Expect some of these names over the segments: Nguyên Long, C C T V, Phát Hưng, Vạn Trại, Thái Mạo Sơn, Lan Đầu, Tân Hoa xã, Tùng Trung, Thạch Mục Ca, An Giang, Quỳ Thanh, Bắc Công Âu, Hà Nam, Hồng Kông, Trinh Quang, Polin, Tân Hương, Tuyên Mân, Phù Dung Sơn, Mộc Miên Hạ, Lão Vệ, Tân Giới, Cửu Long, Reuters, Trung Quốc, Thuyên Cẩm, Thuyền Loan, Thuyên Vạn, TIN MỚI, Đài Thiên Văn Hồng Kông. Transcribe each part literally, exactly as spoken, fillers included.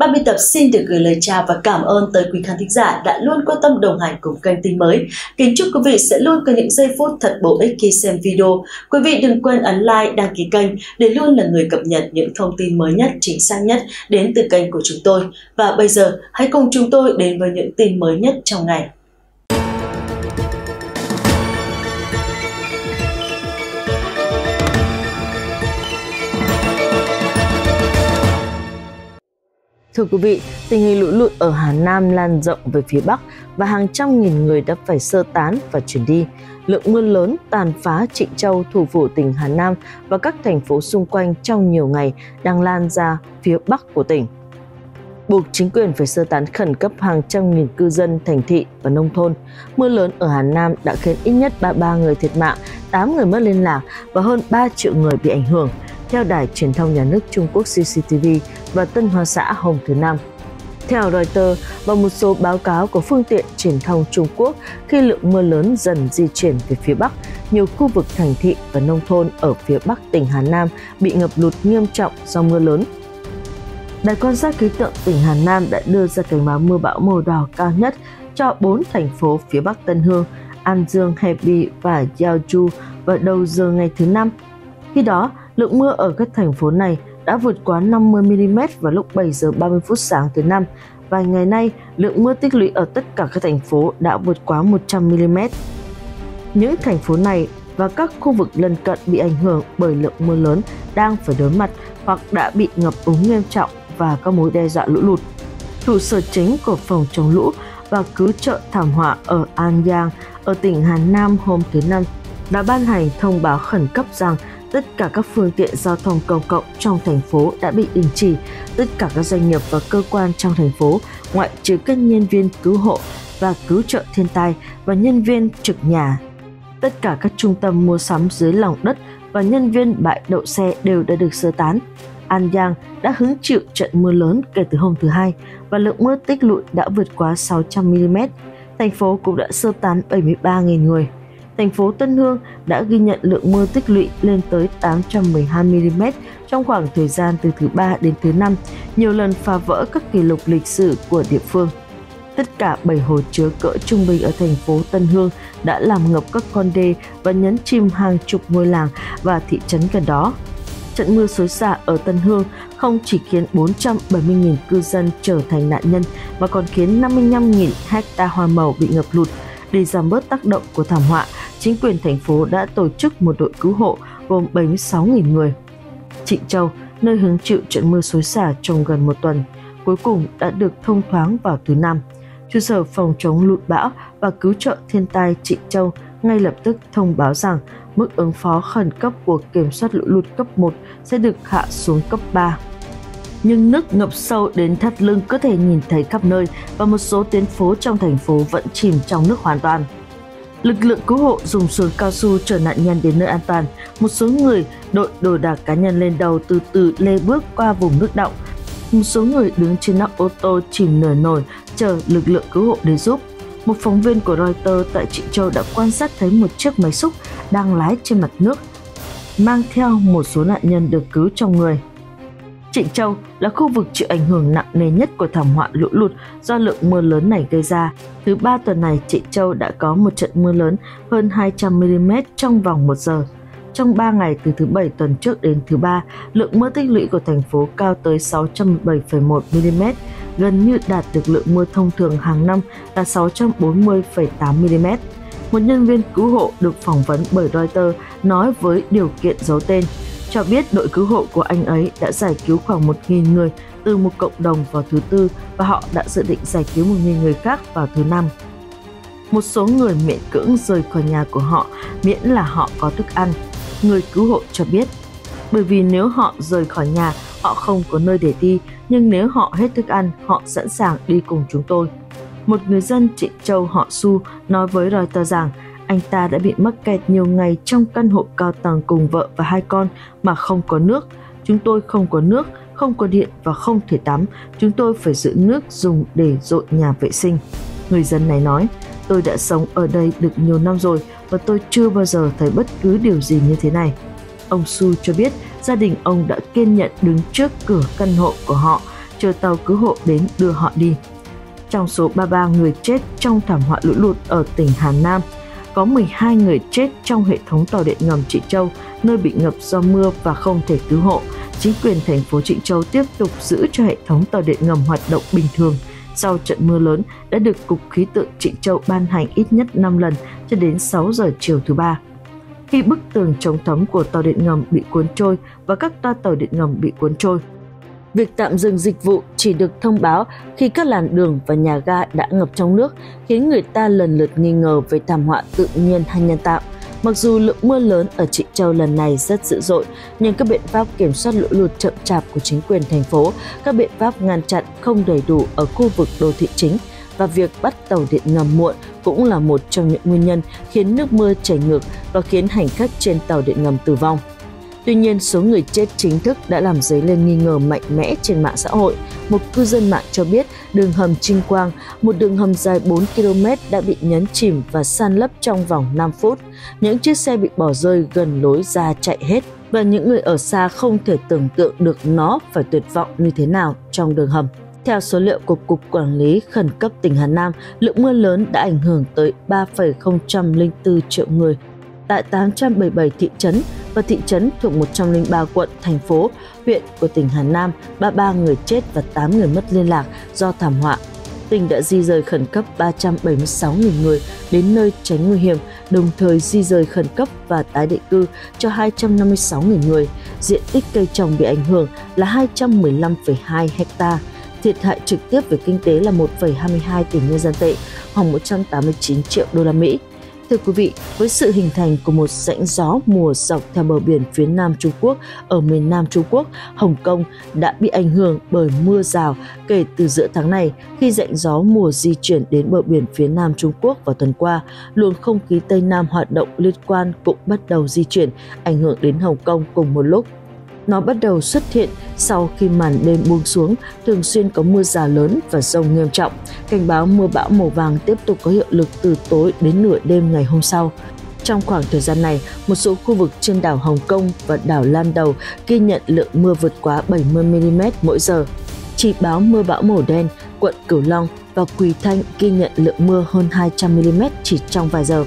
Ban biên tập xin được gửi lời chào và cảm ơn tới quý khán thính giả đã luôn quan tâm đồng hành cùng kênh tin mới. Kính chúc quý vị sẽ luôn có những giây phút thật bổ ích khi xem video. Quý vị đừng quên ấn like, đăng ký kênh để luôn là người cập nhật những thông tin mới nhất, chính xác nhất đến từ kênh của chúng tôi. Và bây giờ, hãy cùng chúng tôi đến với những tin mới nhất trong ngày. Thưa quý vị, tình hình lũ lụt ở Hà Nam lan rộng về phía Bắc và hàng trăm nghìn người đã phải sơ tán và chuyển đi. Lượng mưa lớn tàn phá Trịnh Châu, thủ phủ tỉnh Hà Nam và các thành phố xung quanh trong nhiều ngày đang lan ra phía Bắc của tỉnh, buộc chính quyền phải sơ tán khẩn cấp hàng trăm nghìn cư dân thành thị và nông thôn. Mưa lớn ở Hà Nam đã khiến ít nhất ba mươi ba người thiệt mạng, tám người mất liên lạc và hơn ba triệu người bị ảnh hưởng, theo Đài Truyền thông Nhà nước Trung Quốc C C T V và Tân Hoa xã hôm thứ Năm. Theo Reuters và một số báo cáo của phương tiện truyền thông Trung Quốc, khi lượng mưa lớn dần di chuyển về phía Bắc, nhiều khu vực thành thị và nông thôn ở phía Bắc tỉnh Hà Nam bị ngập lụt nghiêm trọng do mưa lớn. Đài quan sát khí tượng tỉnh Hà Nam đã đưa ra cảnh báo mưa bão màu đỏ cao nhất cho bốn thành phố phía Bắc Tân Hương, An Dương, Hebei và Yaoju vào đầu giờ ngày thứ Năm. Khi đó, lượng mưa ở các thành phố này đã vượt quá năm mươi mi li mét vào lúc bảy giờ ba mươi phút sáng thứ Năm. Vài ngày nay, lượng mưa tích lũy ở tất cả các thành phố đã vượt quá một trăm mi li mét. Những thành phố này và các khu vực lân cận bị ảnh hưởng bởi lượng mưa lớn đang phải đối mặt hoặc đã bị ngập úng nghiêm trọng và các mối đe dọa lũ lụt. Trụ sở chính của Phòng chống lũ và cứu trợ thảm họa ở An Giang ở tỉnh Hà Nam hôm thứ Năm đã ban hành thông báo khẩn cấp rằng tất cả các phương tiện giao thông công cộng trong thành phố đã bị đình chỉ, tất cả các doanh nghiệp và cơ quan trong thành phố, ngoại trừ các nhân viên cứu hộ và cứu trợ thiên tai và nhân viên trực nhà. Tất cả các trung tâm mua sắm dưới lòng đất và nhân viên bãi đậu xe đều đã được sơ tán. An Giang đã hứng chịu trận mưa lớn kể từ hôm thứ Hai và lượng mưa tích lũy đã vượt quá sáu trăm mi li mét. Thành phố cũng đã sơ tán bảy mươi ba nghìn người. Thành phố Tân Hương đã ghi nhận lượng mưa tích lũy lên tới tám trăm mười hai mi li mét trong khoảng thời gian từ thứ Ba đến thứ Năm, nhiều lần phá vỡ các kỷ lục lịch sử của địa phương. Tất cả bảy hồ chứa cỡ trung bình ở thành phố Tân Hương đã làm ngập các con đê và nhấn chìm hàng chục ngôi làng và thị trấn gần đó. Trận mưa xối xả ở Tân Hương không chỉ khiến bốn trăm bảy mươi nghìn cư dân trở thành nạn nhân mà còn khiến năm mươi lăm nghìn hecta hoa màu bị ngập lụt. Để giảm bớt tác động của thảm họa, chính quyền thành phố đã tổ chức một đội cứu hộ gồm bảy mươi sáu nghìn người. Trịnh Châu, nơi hứng chịu trận mưa xối xả trong gần một tuần, cuối cùng đã được thông thoáng vào thứ Năm. Trụ sở Phòng chống lụt bão và cứu trợ thiên tai Trịnh Châu ngay lập tức thông báo rằng mức ứng phó khẩn cấp của kiểm soát lũ lụt cấp một sẽ được hạ xuống cấp ba. Nhưng nước ngập sâu đến thắt lưng có thể nhìn thấy khắp nơi và một số tuyến phố trong thành phố vẫn chìm trong nước hoàn toàn. Lực lượng cứu hộ dùng xuồng cao su chở nạn nhân đến nơi an toàn. Một số người đội đồ đạc cá nhân lên đầu từ từ lê bước qua vùng nước đọng. Một số người đứng trên nóc ô tô chìm nửa nổi chờ lực lượng cứu hộ đến giúp. Một phóng viên của Reuters tại Trịnh Châu đã quan sát thấy một chiếc máy xúc đang lái trên mặt nước, mang theo một số nạn nhân được cứu trong người. Trịnh Châu là khu vực chịu ảnh hưởng nặng nề nhất của thảm họa lũ lụt do lượng mưa lớn này gây ra. Thứ Ba tuần này, Trịnh Châu đã có một trận mưa lớn hơn hai trăm mi li mét trong vòng một giờ. Trong ba ngày từ thứ Bảy tuần trước đến thứ Ba, lượng mưa tích lũy của thành phố cao tới sáu trăm mười bảy phẩy một mi li mét, gần như đạt được lượng mưa thông thường hàng năm là sáu trăm bốn mươi phẩy tám mi li mét. Một nhân viên cứu hộ được phỏng vấn bởi Reuters nói với điều kiện giấu tên, cho biết đội cứu hộ của anh ấy đã giải cứu khoảng một nghìn người từ một cộng đồng vào thứ Tư và họ đã dự định giải cứu một nghìn người khác vào thứ Năm. Một số người miễn cưỡng rời khỏi nhà của họ miễn là họ có thức ăn, người cứu hộ cho biết. Bởi vì nếu họ rời khỏi nhà, họ không có nơi để đi, nhưng nếu họ hết thức ăn, họ sẵn sàng đi cùng chúng tôi. Một người dân Trịnh Châu họ Su nói với Reuters rằng, anh ta đã bị mắc kẹt nhiều ngày trong căn hộ cao tầng cùng vợ và hai con mà không có nước. Chúng tôi không có nước, không có điện và không thể tắm. Chúng tôi phải giữ nước dùng để dội nhà vệ sinh. Người dân này nói, tôi đã sống ở đây được nhiều năm rồi và tôi chưa bao giờ thấy bất cứ điều gì như thế này. Ông Su cho biết gia đình ông đã kiên nhẫn đứng trước cửa căn hộ của họ chờ tàu cứu hộ đến đưa họ đi. Trong số ba mươi ba người chết trong thảm họa lũ lụt ở tỉnh Hà Nam, có mười hai người chết trong hệ thống tàu điện ngầm Trịnh Châu, nơi bị ngập do mưa và không thể cứu hộ. Chính quyền thành phố Trịnh Châu tiếp tục giữ cho hệ thống tàu điện ngầm hoạt động bình thường sau trận mưa lớn đã được Cục Khí tượng Trịnh Châu ban hành ít nhất năm lần cho đến sáu giờ chiều thứ Ba. Khi bức tường chống thấm của tàu điện ngầm bị cuốn trôi và các toa tàu điện ngầm bị cuốn trôi, việc tạm dừng dịch vụ chỉ được thông báo khi các làn đường và nhà ga đã ngập trong nước, khiến người ta lần lượt nghi ngờ về thảm họa tự nhiên hay nhân tạo. Mặc dù lượng mưa lớn ở Trịnh Châu lần này rất dữ dội, nhưng các biện pháp kiểm soát lũ lụt chậm chạp của chính quyền thành phố, các biện pháp ngăn chặn không đầy đủ ở khu vực đô thị chính và việc bắt tàu điện ngầm muộn cũng là một trong những nguyên nhân khiến nước mưa chảy ngược và khiến hành khách trên tàu điện ngầm tử vong. Tuy nhiên, số người chết chính thức đã làm dấy lên nghi ngờ mạnh mẽ trên mạng xã hội. Một cư dân mạng cho biết đường hầm Trinh Quang, một đường hầm dài bốn ki lô mét đã bị nhấn chìm và san lấp trong vòng năm phút. Những chiếc xe bị bỏ rơi gần lối ra chạy hết và những người ở xa không thể tưởng tượng được nó phải tuyệt vọng như thế nào trong đường hầm. Theo số liệu của Cục Quản lý Khẩn cấp tỉnh Hà Nam, lượng mưa lớn đã ảnh hưởng tới ba phẩy không không bốn triệu người tại tám trăm bảy mươi bảy thị trấn và thị trấn thuộc một trăm lẻ ba quận, thành phố, huyện của tỉnh Hà Nam, ba mươi ba người chết và tám người mất liên lạc do thảm họa. Tỉnh đã di rời khẩn cấp ba trăm bảy mươi sáu nghìn người đến nơi tránh nguy hiểm, đồng thời di rời khẩn cấp và tái định cư cho hai trăm năm mươi sáu nghìn người. Diện tích cây trồng bị ảnh hưởng là hai trăm mười lăm phẩy hai ha. Thiệt hại trực tiếp về kinh tế là một phẩy hai hai tỷ nhân dân tệ, khoảng một trăm tám mươi chín triệu đô la Mỹ. Thưa quý vị, với sự hình thành của một rãnh gió mùa dọc theo bờ biển phía Nam Trung Quốc, ở miền Nam Trung Quốc, Hồng Kông đã bị ảnh hưởng bởi mưa rào kể từ giữa tháng này khi rãnh gió mùa di chuyển đến bờ biển phía Nam Trung Quốc vào tuần qua. Luồng không khí Tây Nam hoạt động liên quan cũng bắt đầu di chuyển, ảnh hưởng đến Hồng Kông cùng một lúc. Nó bắt đầu xuất hiện sau khi màn đêm buông xuống, thường xuyên có mưa rào lớn và dông nghiêm trọng. Cảnh báo mưa bão màu vàng tiếp tục có hiệu lực từ tối đến nửa đêm ngày hôm sau. Trong khoảng thời gian này, một số khu vực trên đảo Hồng Kông và đảo Lan Đầu ghi nhận lượng mưa vượt quá bảy mươi mi li mét mỗi giờ. Chỉ báo mưa bão màu đen, quận Cửu Long và Quỳ Thanh ghi nhận lượng mưa hơn hai trăm mi li mét chỉ trong vài giờ.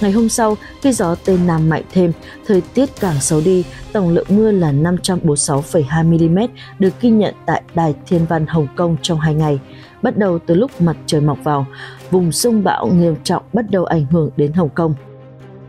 Ngày hôm sau, khi gió Tây Nam mạnh thêm, thời tiết càng xấu đi, tổng lượng mưa là năm trăm bốn mươi sáu phẩy hai mi li mét được ghi nhận tại Đài Thiên Văn Hồng Kông trong hai ngày. Bắt đầu từ lúc mặt trời mọc vào, vùng sông bão nghiêm trọng bắt đầu ảnh hưởng đến Hồng Kông.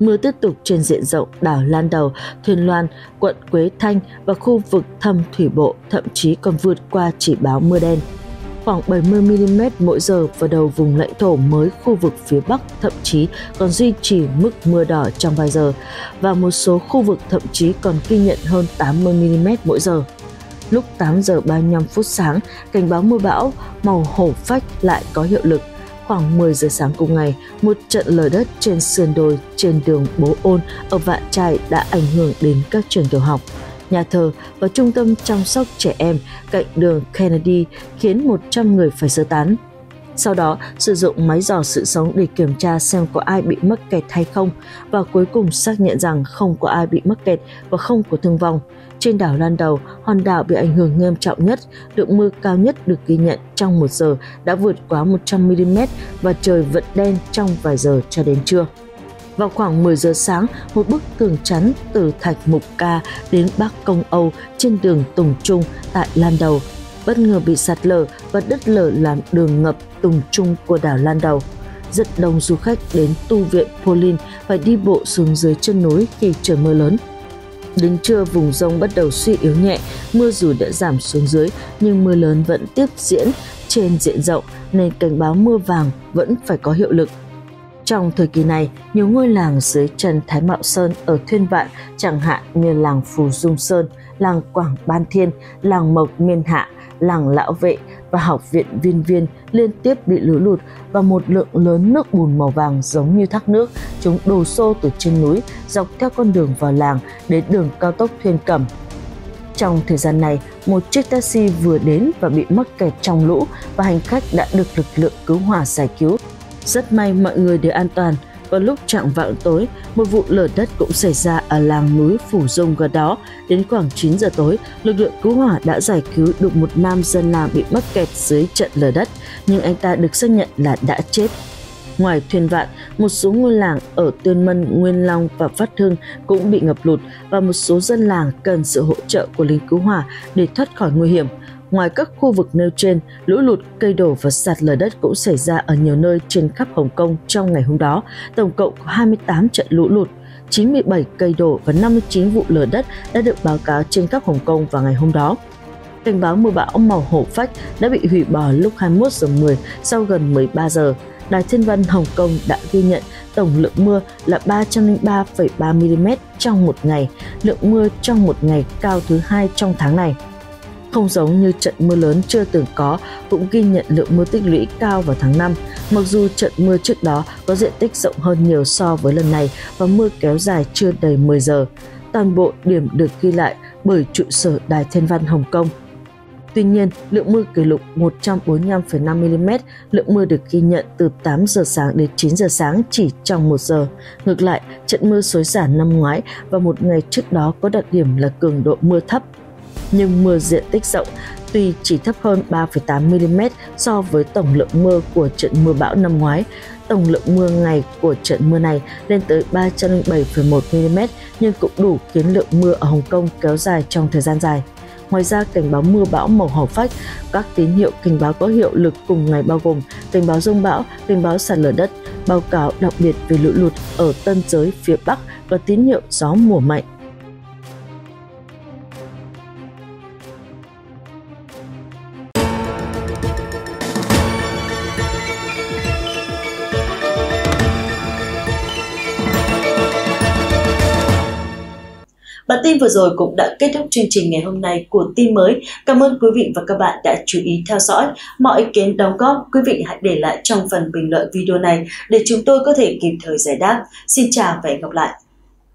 Mưa tiếp tục trên diện rộng đảo Lan Đầu, Thuyền Loan, quận Quế Thanh và khu vực thâm thủy bộ, thậm chí còn vượt qua chỉ báo mưa đen khoảng bảy mươi mi li mét mỗi giờ vào đầu vùng lãnh thổ mới khu vực phía Bắc, thậm chí còn duy trì mức mưa đỏ trong vài giờ, và một số khu vực thậm chí còn ghi nhận hơn tám mươi mi li mét mỗi giờ. Lúc tám giờ ba mươi lăm phút sáng, cảnh báo mưa bão màu hổ phách lại có hiệu lực. Khoảng mười giờ sáng cùng ngày, một trận lở đất trên sườn đồi trên đường Bố Ôn ở Vạn Trại đã ảnh hưởng đến các trường tiểu học, nhà thờ và trung tâm chăm sóc trẻ em cạnh đường Kennedy, khiến một trăm người phải sơ tán. Sau đó, sử dụng máy dò sự sống để kiểm tra xem có ai bị mắc kẹt hay không, và cuối cùng xác nhận rằng không có ai bị mắc kẹt và không có thương vong. Trên đảo Lan Đầu, hòn đảo bị ảnh hưởng nghiêm trọng nhất, lượng mưa cao nhất được ghi nhận trong một giờ đã vượt quá một trăm mi li mét và trời vẫn đen trong vài giờ cho đến trưa. Vào khoảng mười giờ sáng, một bức tường chắn từ Thạch Mục Ca đến Bắc Công Âu trên đường Tùng Trung tại Lan Đầu bất ngờ bị sạt lở và đất lở làm đường ngập Tùng Trung của đảo Lan Đầu. Rất đông du khách đến tu viện Polin phải đi bộ xuống dưới chân núi khi trời mưa lớn. Đến trưa, vùng dông bắt đầu suy yếu nhẹ, mưa dù đã giảm xuống dưới nhưng mưa lớn vẫn tiếp diễn trên diện rộng nên cảnh báo mưa vàng vẫn phải có hiệu lực. Trong thời kỳ này, nhiều ngôi làng dưới chân Thái Mạo Sơn ở Thuyên Vạn, chẳng hạn như làng Phù Dung Sơn, làng Quảng Ban Thiên, làng Mộc Miên Hạ, làng Lão Vệ và học viện Viên Viên liên tiếp bị lũ lụt và một lượng lớn nước bùn màu vàng giống như thác nước. Chúng đổ xô từ trên núi dọc theo con đường vào làng đến đường cao tốc Thuyên Cẩm. Trong thời gian này, một chiếc taxi vừa đến và bị mắc kẹt trong lũ và hành khách đã được lực lượng cứu hỏa giải cứu. Rất may mọi người đều an toàn. vào lúc trạng vạng tối, một vụ lở đất cũng xảy ra ở làng núi Phù Dung gần đó. Đến khoảng chín giờ tối, lực lượng cứu hỏa đã giải cứu được một nam dân làng bị mắc kẹt dưới trận lở đất, nhưng anh ta được xác nhận là đã chết. Ngoài Thuyên Vạn, một số ngôi làng ở Tuyên Mân, Nguyên Long và Phát Hưng cũng bị ngập lụt và một số dân làng cần sự hỗ trợ của lính cứu hỏa để thoát khỏi nguy hiểm. Ngoài các khu vực nêu trên, lũ lụt, cây đổ và sạt lở đất cũng xảy ra ở nhiều nơi trên khắp Hồng Kông trong ngày hôm đó. Tổng cộng có hai mươi tám trận lũ lụt, chín mươi bảy cây đổ và năm mươi chín vụ lở đất đã được báo cáo trên khắp Hồng Kông vào ngày hôm đó. Cảnh báo mưa bão màu hổ phách đã bị hủy bỏ lúc hai mươi mốt giờ mười sau gần mười ba giờ. Đài Thiên Văn Hồng Kông đã ghi nhận tổng lượng mưa là ba trăm lẻ ba phẩy ba mi-li-mét trong một ngày, lượng mưa trong một ngày cao thứ hai trong tháng này. Không giống như trận mưa lớn chưa từng có cũng ghi nhận lượng mưa tích lũy cao vào tháng năm, mặc dù trận mưa trước đó có diện tích rộng hơn nhiều so với lần này và mưa kéo dài chưa đầy mười giờ. Toàn bộ điểm được ghi lại bởi trụ sở Đài Thiên Văn Hồng Kông. Tuy nhiên, lượng mưa kỷ lục một trăm bốn mươi lăm phẩy năm mi-li-mét, lượng mưa được ghi nhận từ tám giờ sáng đến chín giờ sáng chỉ trong một giờ. Ngược lại, trận mưa xối xả năm ngoái và một ngày trước đó có đặc điểm là cường độ mưa thấp, nhưng mưa diện tích rộng, tuy chỉ thấp hơn ba phẩy tám mi-li-mét so với tổng lượng mưa của trận mưa bão năm ngoái. Tổng lượng mưa ngày của trận mưa này lên tới ba trăm lẻ bảy phẩy một mi-li-mét, nhưng cũng đủ khiến lượng mưa ở Hồng Kông kéo dài trong thời gian dài. Ngoài ra, cảnh báo mưa bão màu hổ phách, các tín hiệu cảnh báo có hiệu lực cùng ngày bao gồm cảnh báo rông bão, cảnh báo sạt lở đất, báo cáo đặc biệt về lũ lụt ở Tân Giới phía Bắc và tín hiệu gió mùa mạnh. Bản tin vừa rồi cũng đã kết thúc chương trình ngày hôm nay của tin mới. Cảm ơn quý vị và các bạn đã chú ý theo dõi. Mọi ý kiến đóng góp, quý vị hãy để lại trong phần bình luận video này để chúng tôi có thể kịp thời giải đáp. Xin chào và hẹn gặp lại!